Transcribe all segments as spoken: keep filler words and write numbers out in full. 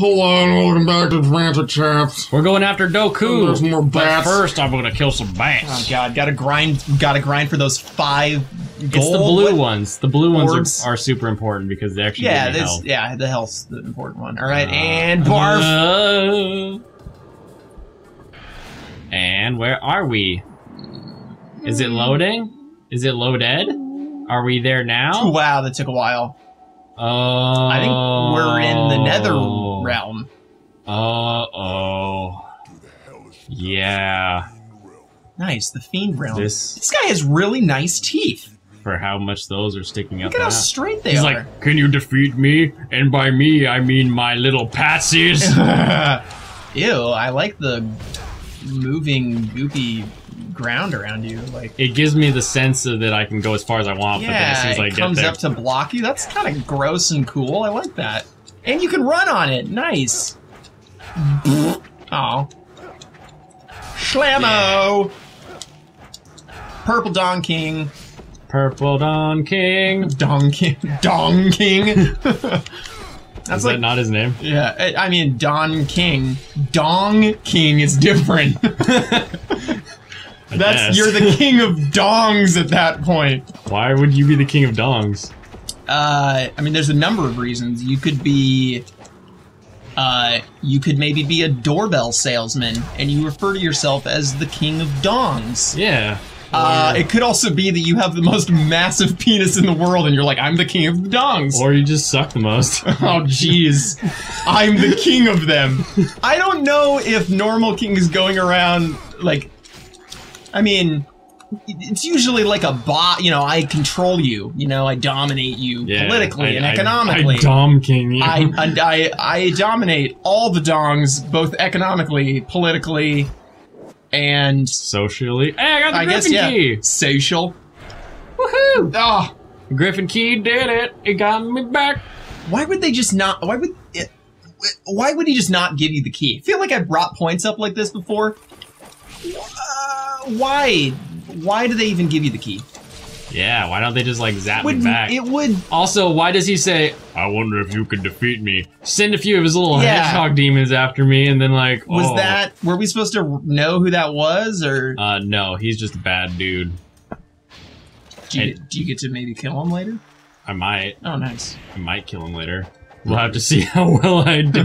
Hello and welcome back to Frantic Chaps. We're going after Doku. There's more bats. But first, I'm gonna kill some bats. Oh god, gotta grind, gotta grind for those five. Gold? It's the blue what? ones. The blue orbs? ones are, are super important because they actually yeah, give you health. Yeah, the health's the important one. All right, uh, and barf. Uh, and where are we? Is it loading? Is it loaded? Are we there now? Wow, that took a while. Oh. I think we're in the nether realm. Uh oh. Yeah. Nice, the fiend realm. This, this guy has really nice teeth. For how much those are sticking out. Look at how straight they are. He's like, can you defeat me? And by me, I mean my little patsies. Ew, I like the moving, goopy ground around you. Like, it gives me the sense of that I can go as far as I want, yeah, but then as soon as I get there, it comes up to block you. That's kind of gross and cool. I like that. And you can run on it. Nice. Oh. Shlammo! Yeah. Purple Don King. Purple Don King. Don King. Don King. That's is like, that not his name? Yeah, I mean Don King. Dong King is different. That's you're the king of dongs at that point. Why would you be the king of dongs? Uh, I mean, there's a number of reasons. You could be, uh, you could maybe be a doorbell salesman, and you refer to yourself as the king of dongs. Yeah. Uh, it could also be that you have the most massive penis in the world and you're like, I'm the king of the dongs. Or you just suck the most. Oh, jeez. I'm the king of them. I don't know if normal king is going around, like, I mean, it's usually like a bot, you know, I control you, you know, I dominate you yeah, politically I, and I, economically. I, I dom king you. I, I, I dominate all the dongs, both economically, politically, and socially. Hey, I got the I Griffin guess, yeah. Key! Social. Woohoo! Oh. Griffin Key did it! It got me back! Why would they just not- why would- it, why would he just not give you the key? I feel like I brought points up like this before. Uh, why? Why do they even give you the key? Yeah, why don't they just like zap would, me back? It would- Also, why does he say, I wonder if you could defeat me? Send a few of his little yeah. hedgehog demons after me and then like, oh. Was that- were we supposed to know who that was, or? Uh, no, he's just a bad dude. Do you, and, do you get to maybe kill him later? I might. Oh, nice. I might kill him later. We'll have to see how well I do.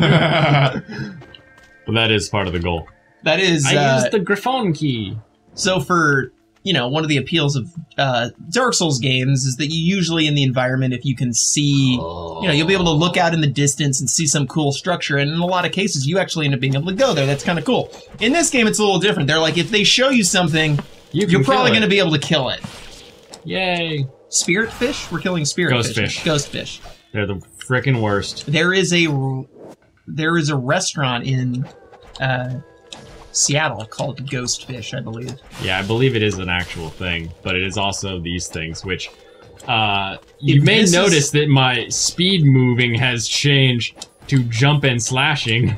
But that is part of the goal. That is- I uh, used the Griffon key. So for- you know, one of the appeals of uh, Dark Souls games is that you usually in the environment, if you can see, oh. you know, you'll be able to look out in the distance and see some cool structure. And in a lot of cases, you actually end up being able to go there. That's kind of cool. In this game, it's a little different. They're like, if they show you something, you you're probably going to be able to kill it. Yay. Spirit fish? We're killing spirit Ghost fish. Ghost fish. Ghost fish. They're the frickin' worst. There is a, there is a restaurant in... Uh, Seattle called Ghost Fish, I believe. Yeah, I believe it is an actual thing, but it is also these things, which uh, you may notice that my speed moving has changed to jump and slashing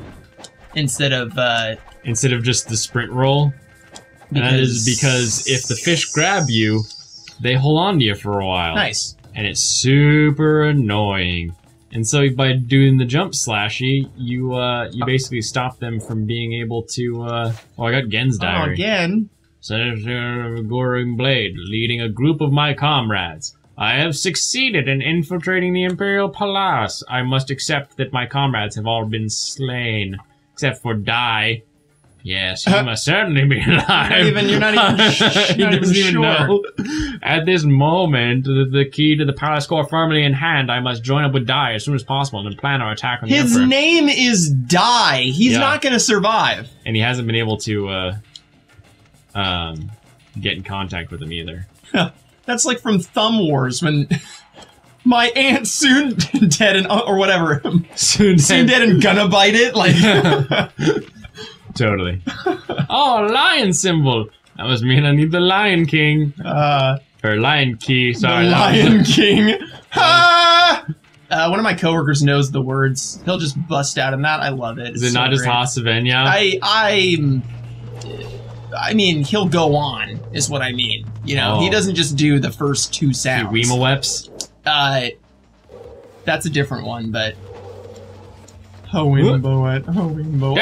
instead of uh, instead of just the sprint roll. And that is because if the fish grab you, they hold on to you for a while. Nice, and it's super annoying. And so by doing the jump slashy, you uh, you basically stop them from being able to. Uh, oh, I got Gen's diary. Oh, Gen. Senator Goring Blade, leading a group of my comrades. I have succeeded in infiltrating the Imperial Palace. I must accept that my comrades have all been slain, except for Dai. Yes, you uh, must certainly be alive. Even, you're not even, he not doesn't even sure. know. At this moment, the, the key to the palace core firmly in hand, I must join up with Dai as soon as possible and plan our attack on the His Emperor. name is Dai. He's yeah. not going to survive. And he hasn't been able to uh, um, get in contact with him either. That's like from Thumb Wars when... My aunt soon dead and... Or whatever. Soon, soon dead. dead and gonna bite it. Like... Totally. Oh, lion symbol! That must mean I need the Lion King. Uh, or Lion Key, sorry. The Lion King! Ha! Uh, one of my coworkers knows the words. He'll just bust out in that. I love it. Is it's it so not great. Just Hasavenya? I, I... I mean, he'll go on, is what I mean. You know, oh. he doesn't just do the first two sounds. The Weemaweps? Uh, that's a different one, but... Hoimbo at Hoimbo. Oh, you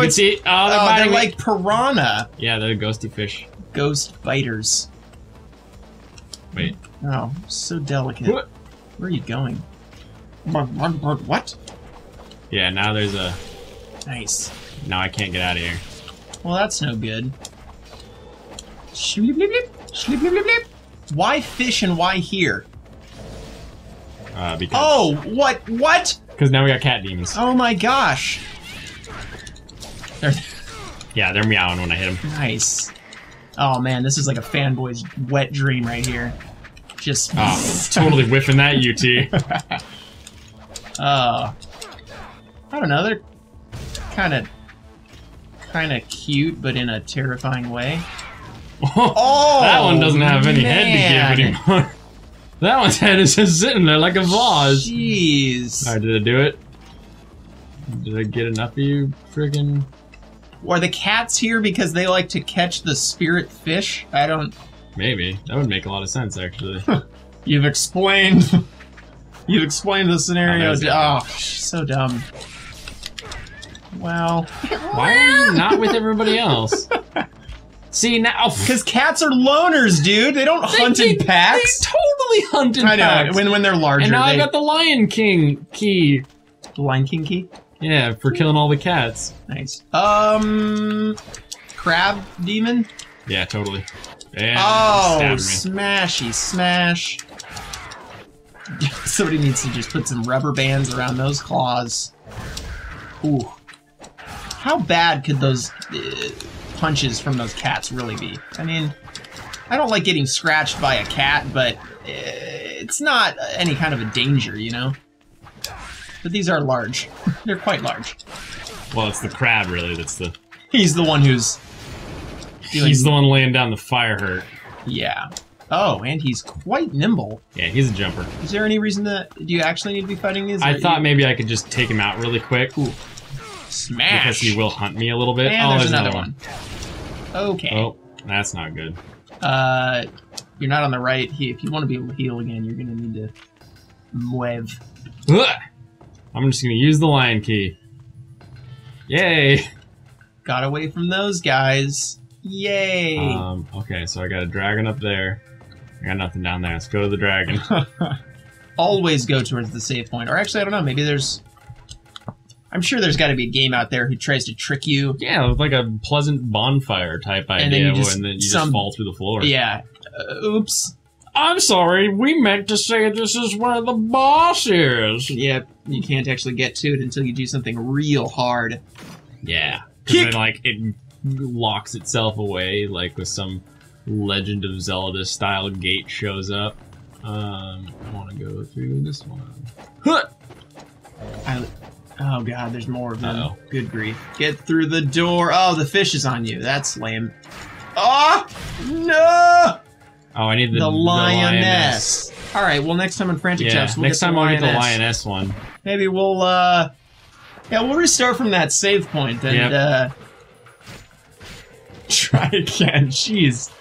can it's, see it. Oh, they're, oh, they're like piranha. Yeah, they're ghosty fish. Ghost fighters. Wait. Oh, so delicate. What? Where are you going? What? Yeah, now there's a... Nice. Now I can't get out of here. Well, that's no good. Why fish and why here? Uh, because... Oh, what? What? Because now we got cat demons. Oh my gosh. They're... Yeah, they're meowing when I hit them. Nice. Oh man, this is like a fanboy's wet dream right here. Just... Oh, totally whiffing that, U T. Uh, I don't know, they're kind of, kind of cute, but in a terrifying way. Oh, that one doesn't have any man. head to give anymore. That one's head is just sitting there like a vase. Jeez. All right, did I do it? Did I get enough of you, friggin'? Are the cats here because they like to catch the spirit fish? I don't... Maybe. That would make a lot of sense, actually. You've explained... You've explained the scenario. Oh, so dumb. Wow. Why are you not with everybody else? See, now... Because cats are loners, dude. They don't they, hunt they, in packs. They totally hunt in packs. I know. Packs. When, when they're larger, And now they... I got the Lion King key. The Lion King key? Yeah, for killing all the cats. Nice. Um... Crab demon? Yeah, totally. And oh, smashy smash. Somebody needs to just put some rubber bands around those claws. Ooh. How bad could those uh, punches from those cats really be? I mean, I don't like getting scratched by a cat, but uh, it's not any kind of a danger, you know? But these are large. They're quite large. Well, it's the crab, really, that's the... He's the one who's... Doing... He's the one laying down the fire hurt. Yeah. Oh, and he's quite nimble. Yeah, he's a jumper. Is there any reason that... Do you actually need to be fighting these? I thought you... maybe I could just take him out really quick. Ooh. Smash! Because he will hunt me a little bit. And oh, there's, there's another one. one. Okay. Oh, that's not good. Uh, you're not on the right. If you want to be able to heal again, you're going to need to... Mueve. Ugh! I'm just going to use the Lion Key. Yay! Got away from those guys. Yay! Um, okay, so I got a dragon up there. I got nothing down there. Let's go to the dragon. Always go towards the save point. Or actually, I don't know. Maybe there's... I'm sure there's got to be a game out there who tries to trick you. Yeah, with like a pleasant bonfire type idea. And then you just, and then you just some, fall through the floor. Yeah. Uh, oops. I'm sorry. We meant to say this is where the boss is. Yep. You can't actually get to it until you do something real hard. Yeah. Kick. Then, like, it locks itself away, like with some Legend of Zelda style gate shows up. Um, I want to go through this one. Huh! I, oh god, there's more of them. Uh-oh. Good grief. Get through the door. Oh, the fish is on you. That's lame. Oh! No! Oh, I need the, the lioness. lioness. Alright, well, next time on Frantic Chaps, yeah, we'll next get time I'll get the lioness one. Maybe we'll, uh... yeah, we'll restart from that save point and, yep. uh... Try again. Jeez.